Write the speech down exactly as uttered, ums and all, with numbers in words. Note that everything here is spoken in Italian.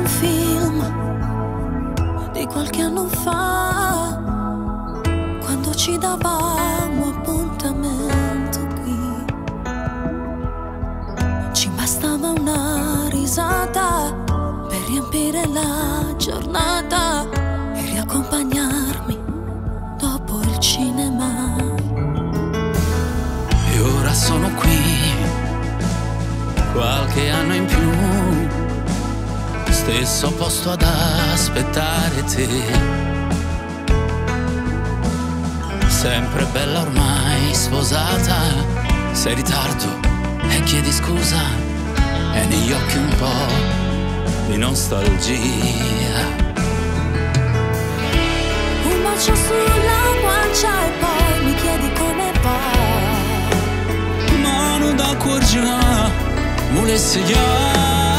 un film di qualche anno fa, quando ci davamo appuntamento qui. Ci bastava una risata per riempire la giornata e riaccompagnarmi dopo il cinema. E ora sono qui, qualche anno in più, stesso posto ad aspettare te. Sempre bella ormai sposata, sei in ritardo e chiedi scusa, e negli occhi un po' di nostalgia. Un bacio sulla guancia e poi mi chiedi come va. Mano da cuor già, mulessi io.